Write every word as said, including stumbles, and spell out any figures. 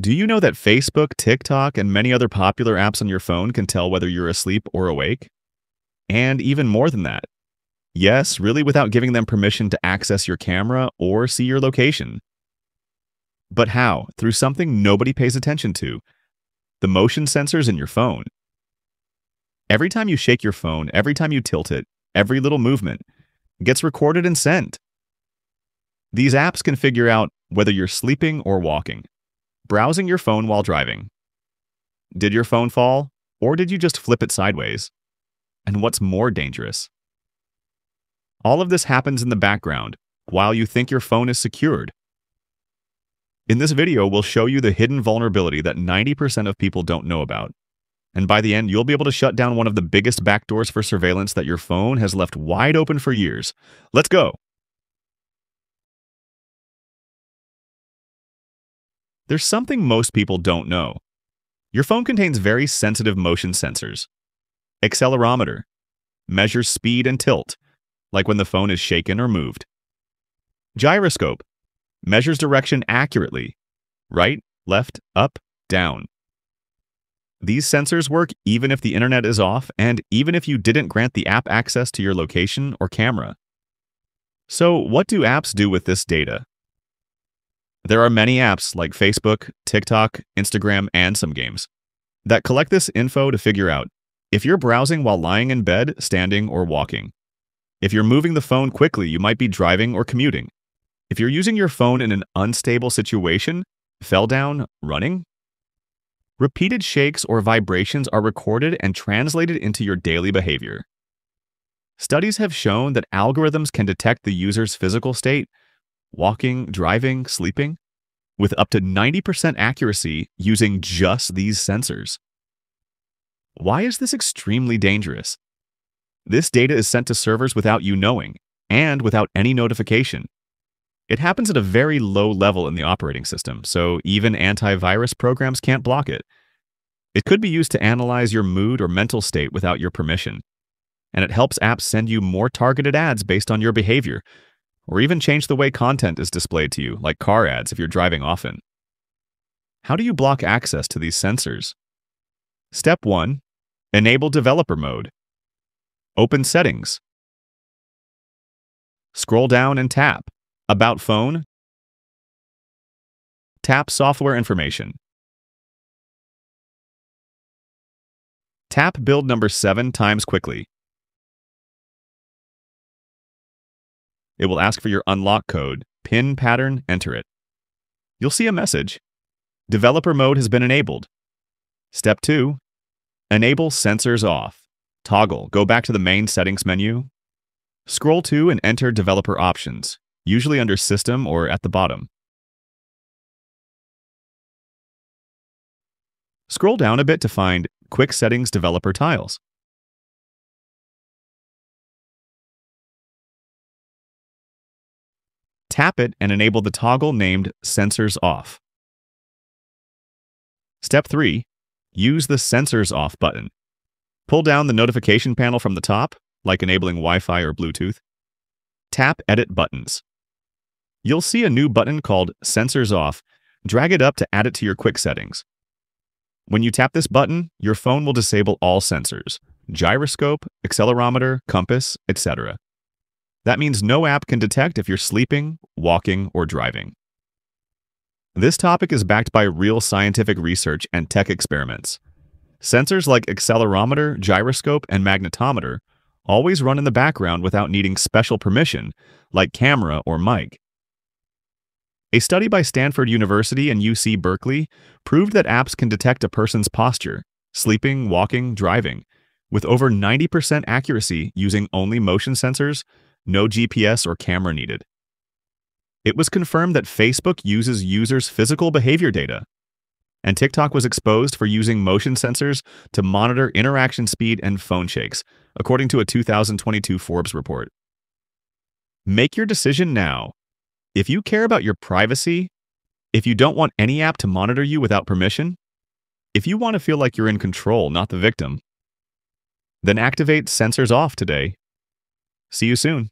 Do you know that Facebook, TikTok, and many other popular apps on your phone can tell whether you're asleep or awake? And even more than that. Yes, really without giving them permission to access your camera or see your location. But how? Through something nobody pays attention to. The motion sensors in your phone. Every time you shake your phone, every time you tilt it, every little movement gets recorded and sent. These apps can figure out whether you're sleeping or walking, browsing your phone while driving. Did your phone fall, or did you just flip it sideways? And what's more dangerous? All of this happens in the background while you think your phone is secured. In this video, we'll show you the hidden vulnerability that ninety percent of people don't know about. And by the end, you'll be able to shut down one of the biggest backdoors for surveillance that your phone has left wide open for years. Let's go! There's something most people don't know. Your phone contains very sensitive motion sensors. Accelerometer measures speed and tilt, like when the phone is shaken or moved. Gyroscope measures direction accurately, right, left, up, down. These sensors work even if the internet is off and even if you didn't grant the app access to your location or camera. So what do apps do with this data? There are many apps like Facebook, TikTok, Instagram, and some games that collect this info to figure out if you're browsing while lying in bed, standing, or walking. If you're moving the phone quickly, you might be driving or commuting. If you're using your phone in an unstable situation, fell down, running. Repeated shakes or vibrations are recorded and translated into your daily behavior. Studies have shown that algorithms can detect the user's physical state, walking, driving, sleeping, with up to ninety percent accuracy using just these sensors. Why is this extremely dangerous? This data is sent to servers without you knowing and without any notification. It happens at a very low level in the operating system, so even antivirus programs can't block it. It could be used to analyze your mood or mental state without your permission, and it helps apps send you more targeted ads based on your behavior, or even change the way content is displayed to you, like car ads if you're driving often. How do you block access to these sensors? Step one, enable developer mode. Open Settings. Scroll down and tap About Phone. Tap Software Information. Tap Build number seven times quickly. It will ask for your unlock code, PIN pattern, enter it. You'll see a message. Developer mode has been enabled. Step two, enable sensors off. Toggle, go back to the main settings menu. Scroll to and enter developer options, usually under System or at the bottom. Scroll down a bit to find Quick Settings Developer Tiles. Tap it and enable the toggle named Sensors Off. Step three. Use the Sensors Off button. Pull down the notification panel from the top, like enabling Wi-Fi or Bluetooth. Tap Edit Buttons. You'll see a new button called Sensors Off. Drag it up to add it to your quick settings. When you tap this button, your phone will disable all sensors, gyroscope, accelerometer, compass, et cetera. That means no app can detect if you're sleeping, walking, or driving. This topic is backed by real scientific research and tech experiments. Sensors like accelerometer, gyroscope, and magnetometer always run in the background without needing special permission, like camera or mic. A study by Stanford University and U C Berkeley proved that apps can detect a person's posture, sleeping, walking, driving, with over ninety percent accuracy using only motion sensors, no G P S or camera needed. It was confirmed that Facebook uses users' physical behavior data, and TikTok was exposed for using motion sensors to monitor interaction speed and phone shakes, according to a two thousand twenty-two Forbes report. Make your decision now. If you care about your privacy, if you don't want any app to monitor you without permission, if you want to feel like you're in control, not the victim, then activate Sensors Off today. See you soon.